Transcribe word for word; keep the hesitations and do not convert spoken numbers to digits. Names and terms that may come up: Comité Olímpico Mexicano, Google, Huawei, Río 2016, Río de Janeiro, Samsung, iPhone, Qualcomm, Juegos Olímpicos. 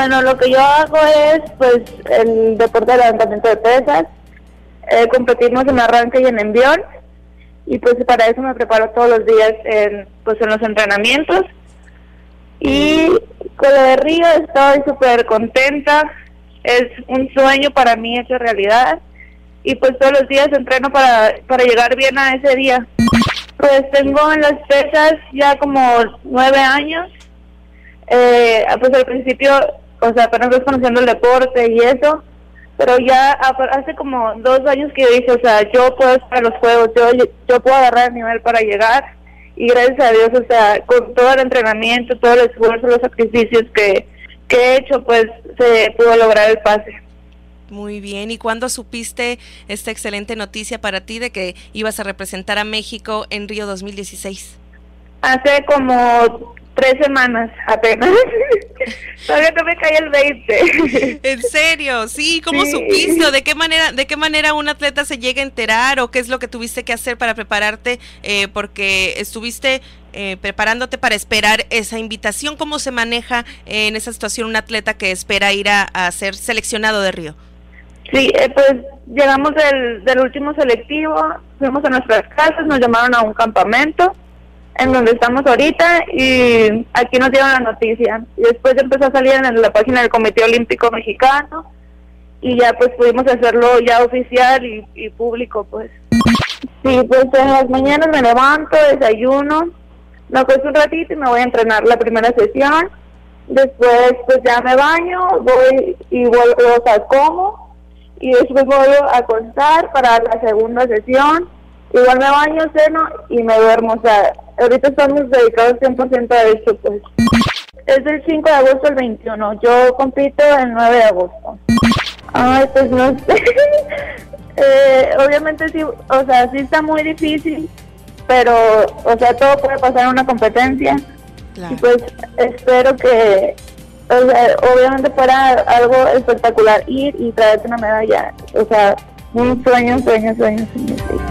bueno, lo que yo hago es pues el deporte de levantamiento de pesas. Eh, competimos en arranque y en envión, y pues para eso me preparo todos los días en, pues, en los entrenamientos. Y con lo de Río estoy súper contenta, es un sueño para mí hecho realidad, y pues todos los días entreno para, para llegar bien a ese día. Pues tengo en las pesas ya como nueve años, eh, pues al principio, o sea, apenas estoy conociendo el deporte y eso, pero ya hace como dos años que dije, o sea, yo puedo estar en los juegos, yo, yo puedo agarrar el nivel para llegar, y gracias a Dios, o sea, con todo el entrenamiento, todo el esfuerzo, los sacrificios que, que he hecho, pues se pudo lograr el pase. Muy bien, ¿y cuándo supiste esta excelente noticia para ti de que ibas a representar a México en Río dos mil dieciséis? Hace como tres semanas apenas, todavía no me cae el veinte. ¿En serio? Sí, ¿cómo sí. supiste? ¿De qué manera de qué manera un atleta se llega a enterar, o qué es lo que tuviste que hacer para prepararte? Eh, porque estuviste eh, preparándote para esperar esa invitación. ¿Cómo se maneja eh, en esa situación un atleta que espera ir a, a ser seleccionado de Río? Sí, eh, pues llegamos del, del último selectivo, fuimos a nuestras casas, nos llamaron a un campamento en donde estamos ahorita, y aquí nos dieron la noticia. Y después empezó a salir en la página del Comité Olímpico Mexicano, y ya pues pudimos hacerlo ya oficial y, y público, pues. Sí, pues en las mañanas me levanto, desayuno, me acuesto un ratito y me voy a entrenar la primera sesión. Después pues ya me baño, voy y vuelvo, o sea, como... y después vuelvo a acostar para la segunda sesión, igual me baño, ceno y me duermo. O sea, ahorita estamos dedicados cien por ciento a esto, pues. Es del cinco de agosto al veintiuno, yo compito el nueve de agosto. Ay, pues no sé. eh, obviamente sí, o sea, sí está muy difícil, pero, o sea, todo puede pasar en una competencia. Claro. Y pues espero que... o sea, obviamente para algo espectacular ir y traerte una medalla, o sea, un sueño, sueño, sueño, sueño.